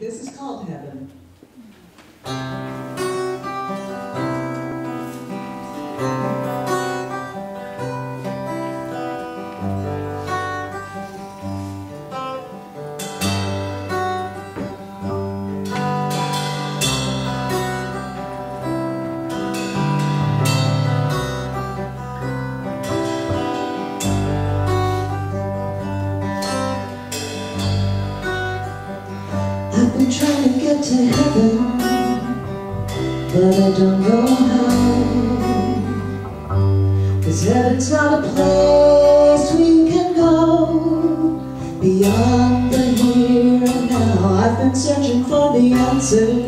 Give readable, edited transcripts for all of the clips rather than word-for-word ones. This is called Heaven. I've been trying to get to heaven, but I don't know how. 'Cause heaven's not a place we can go beyond the here and now. I've been searching for the answers,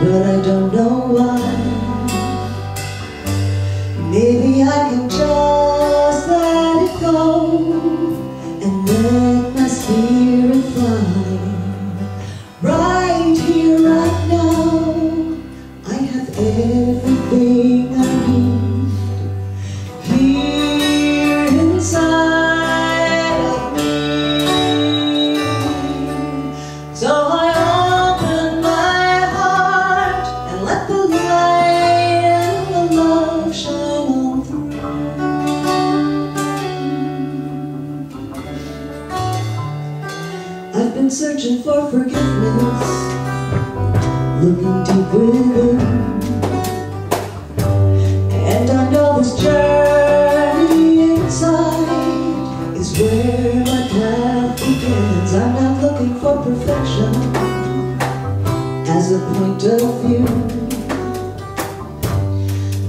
but I don't know why. Maybe I can just let it go and let my spirit fly. Right here, right now, I have everything I need. Here inside of me. So I open my heart and let the light and the love shine on through. I've been searching for forgiveness, looking deep within, and I know this journey inside is where my path begins. I'm not looking for perfection as a point of view.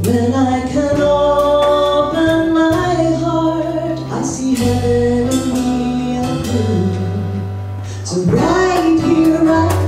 When I can open my heart, I see heaven in me anew. So right here, right now.